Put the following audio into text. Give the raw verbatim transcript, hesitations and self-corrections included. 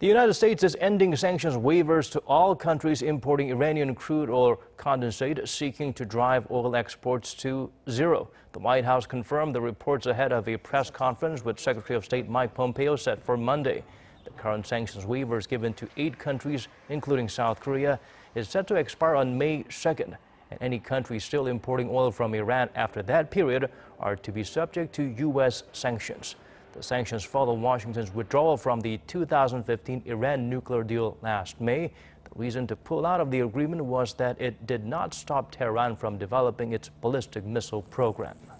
The United States is ending sanctions waivers to all countries importing Iranian crude oil condensate, seeking to drive oil exports to zero. The White House confirmed the reports ahead of a press conference which Secretary of State Mike Pompeo set for Monday. The current sanctions waivers given to eight countries, including South Korea, is set to expire on May second. And any country still importing oil from Iran after that period are to be subject to U S sanctions. The sanctions follow Washington's withdrawal from the two thousand fifteen Iran nuclear deal last May. The reason to pull out of the agreement was that it did not stop Tehran from developing its ballistic missile program.